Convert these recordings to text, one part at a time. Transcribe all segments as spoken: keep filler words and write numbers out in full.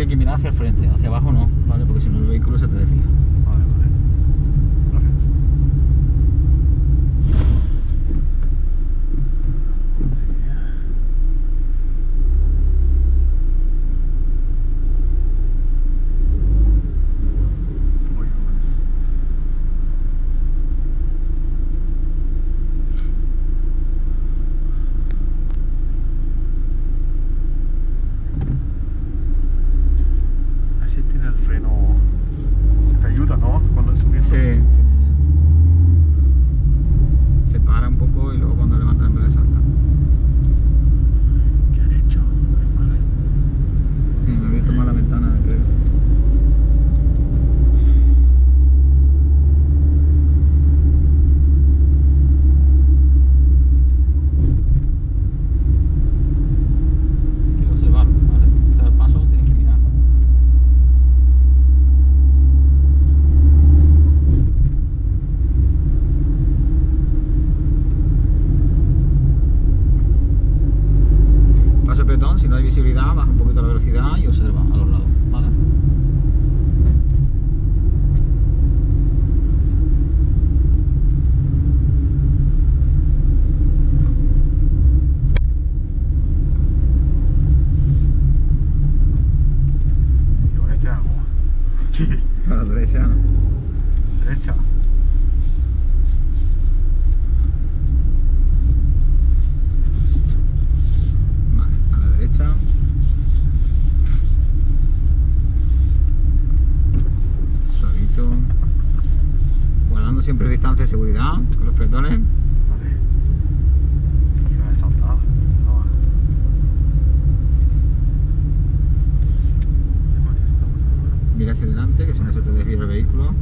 tiene que mirar hacia el frente, hacia abajo no, ¿vale? Porque si no el vehículo se te desvía. Vale, vale. Perfecto. Baja un poquito la velocidad y observa a los lados, ¿vale? ¿Y ahora qué hago? A la derecha, ¿no? Derecha. Vale, a la derecha. Guardando siempre distancia de seguridad con los peatones. Vale. Es que iba a saltar, pensaba. Mira hacia adelante, que si no se te desvía el vehículo.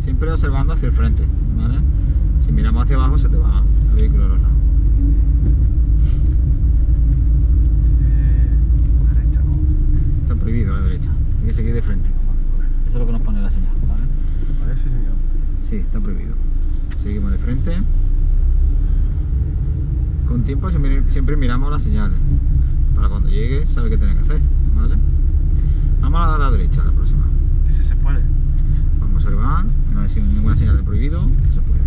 Siempre observando hacia el frente, ¿vale? Si miramos hacia abajo se te va el vehículo a los lados. Eh, la derecha, ¿no? Está prohibido la derecha. Tiene que seguir de frente. Eso es lo que nos pone la señal, ¿vale? ¿Vale, sí, señor? Sí, está prohibido. Seguimos de frente. Con tiempo siempre miramos las señales. Para cuando llegue, sabe qué tiene que hacer, ¿vale? Vamos a la derecha, la próxima. ¿Ese se puede? Vamos a observar. No hay ninguna señal de prohibido. Se puede.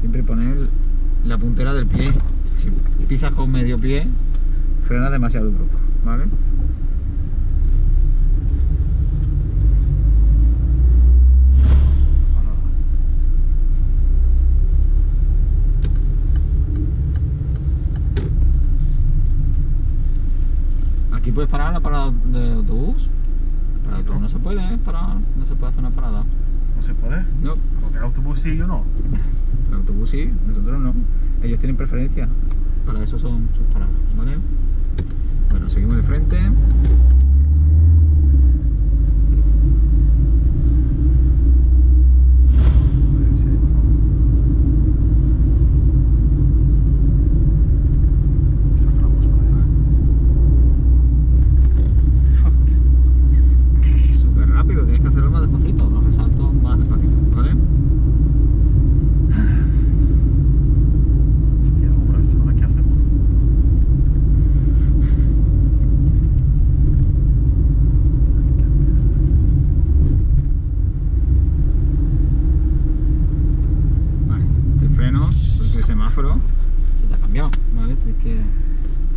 Siempre poner la puntera del pie. Si pisas con medio pie, frenas demasiado brusco, ¿vale? Aquí puedes parar la parada de autobús. Para autobús no se puede parar, no se puede hacer una parada. ¿No se puede? No. Porque el autobús sí y yo no. El autobús sí, nosotros no. Ellos tienen preferencia. Para eso son sus paradas, ¿vale? Bueno, seguimos de frente.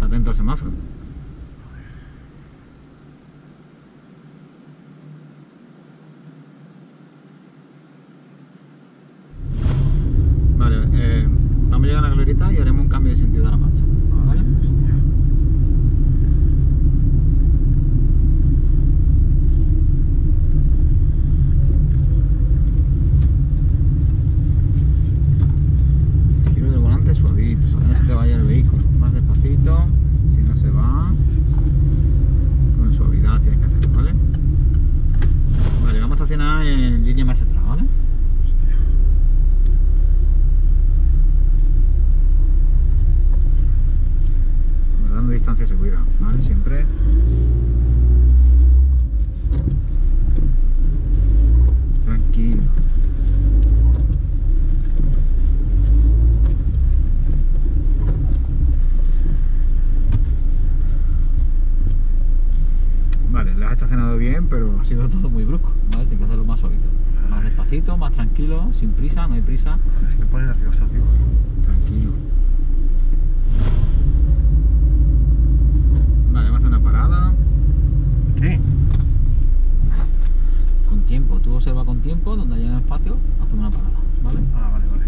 Atento al semáforo. Vale, eh, vamos a llegar a la galerita y haremos un cambio de sentido de la marcha, ¿vale? Giro del volante suavito, para que no se te vaya el vehículo. Más despacito. Si no se va. que se cuida, ¿vale? Siempre. Tranquilo. Vale, las has estacionado bien, pero ha sido todo muy brusco, ¿vale? Tienes que hacerlo más suavito. Más despacito, más tranquilo, sin prisa, no hay prisa. Es que pone nervioso, tío. Tranquilo. Vale, me hace una parada. ¿Qué? Con tiempo, tú observa con tiempo, donde haya espacio, hace una parada, ¿vale? Ah, vale, vale.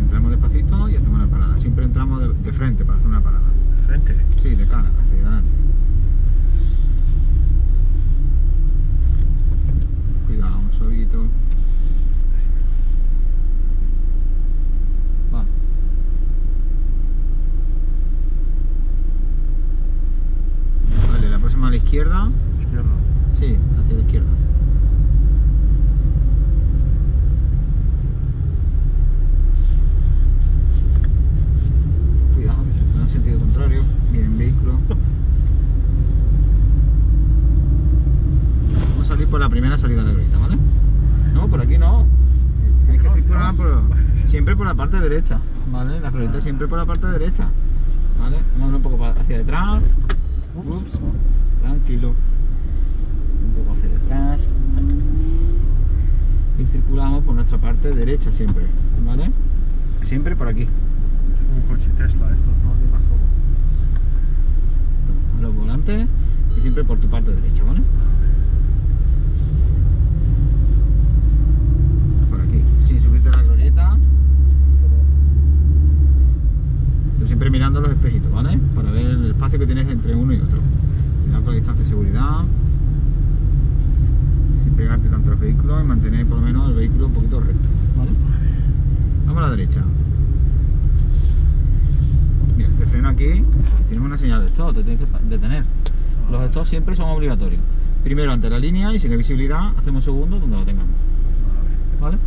Entramos despacito y hacemos una parada. Siempre entramos de, de frente para hacer una parada. ¿De frente? Sí, de cara, hacia adelante. Cuidado, suavito. Vale. Vale, la próxima a la izquierda. ¿Izquierda? Sí, hacia la izquierda. La primera salida de ahorita, ¿vale? No, por aquí no. Tienes que circular por, siempre por la parte derecha, ¿vale? La ruedita siempre por la parte derecha, ¿vale? Vamos un poco hacia detrás. Ups. Tranquilo. Un poco hacia detrás. Y circulamos por nuestra parte derecha siempre, ¿vale? Siempre por aquí. Es un coche Tesla esto, ¿no? De más solo. Los volantes y siempre por tu parte derecha, ¿vale? Sin subirte a la glorieta, pero siempre mirando los espejitos, ¿vale? Para ver el espacio que tienes entre uno y otro. Cuidado con la distancia de seguridad, sin pegarte tanto al vehículo y mantener por lo menos el vehículo un poquito recto, ¿vale? Vamos a la derecha. Mira, te freno aquí, tienes una señal de stop, te tienes que detener. Los stops siempre son obligatorios. Primero ante la línea y si no hay visibilidad, hacemos segundo donde lo tengamos, ¿vale?